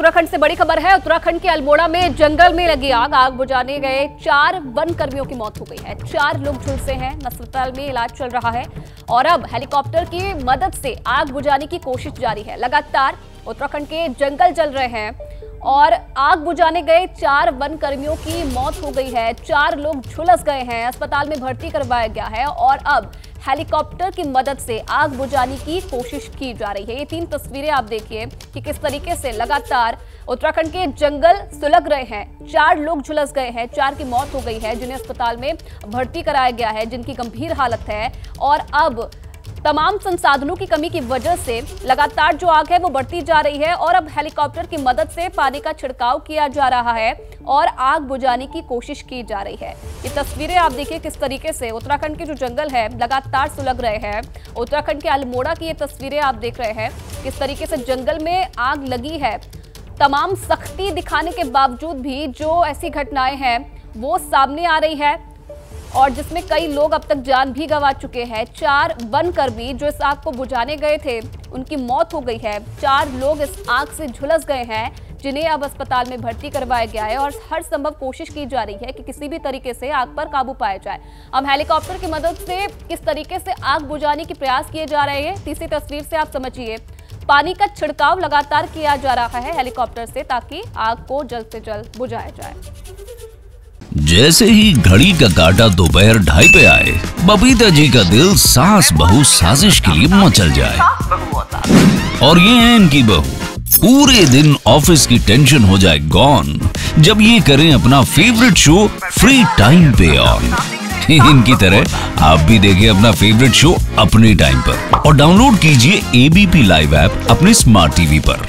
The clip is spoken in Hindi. उत्तराखंड से बड़ी खबर है। उत्तराखंड के अल्मोड़ा में जंगल में लगी आग बुझाने गए 4 वन कर्मियों की मौत हो गई है। 4 लोग झुलसे हैं, अस्पताल में इलाज चल रहा है और अब हेलीकॉप्टर की मदद से आग बुझाने की कोशिश जारी है। लगातार उत्तराखंड के जंगल जल रहे हैं और आग बुझाने गए 4 वन कर्मियों की मौत हो गई है। 4 लोग झुलस गए हैं, अस्पताल में भर्ती करवाया गया है और अब हेलीकॉप्टर की मदद से आग बुझाने की कोशिश की जा रही है। ये 3 तस्वीरें आप देखिए कि किस तरीके से लगातार उत्तराखंड के जंगल सुलग रहे हैं। 4 लोग झुलस गए हैं, 4 की मौत हो गई है, जिन्हें अस्पताल में भर्ती कराया गया है, जिनकी गंभीर हालत है और अब तमाम संसाधनों की कमी की वजह से लगातार जो आग है वो बढ़ती जा रही है और अब हेलीकॉप्टर की मदद से पानी का छिड़काव किया जा रहा है और आग बुझाने की कोशिश की जा रही है। ये तस्वीरें आप देखिए किस तरीके से उत्तराखंड के जो जंगल है लगातार सुलग रहे हैं। उत्तराखंड के अल्मोड़ा की ये तस्वीरें आप देख रहे हैं, किस तरीके से जंगल में आग लगी है। तमाम सख्ती दिखाने के बावजूद भी जो ऐसी घटनाएं हैं वो सामने आ रही है और जिसमें कई लोग अब तक जान भी गंवा चुके हैं। 4 वन कर्मी जो इस आग को बुझाने गए थे उनकी मौत हो गई है। 4 लोग इस आग से झुलस गए हैं, जिन्हें अब अस्पताल में भर्ती करवाया गया है और हर संभव कोशिश की जा रही है कि किसी भी तरीके से आग पर काबू पाया जाए। अब हेलीकॉप्टर की मदद से किस तरीके से आग बुझाने के प्रयास किए जा रहे हैं, तीसरी तस्वीर से आप समझिए। पानी का छिड़काव लगातार किया जा रहा है हेलीकॉप्टर से ताकि आग को जल्द से जल्द बुझाया जाए। जैसे ही घड़ी का काटा दोपहर 2:30 पे आए, बबीता जी का दिल सास बहू साजिश के लिए मचल जाए। और ये है इनकी बहू। पूरे दिन ऑफिस की टेंशन हो जाए गॉन जब ये करें अपना फेवरेट शो फ्री टाइम पे ऑन। इनकी तरह आप भी देखें अपना फेवरेट शो अपने टाइम पर और डाउनलोड कीजिए एबीपी लाइव ऐप अपने स्मार्ट टीवी पर।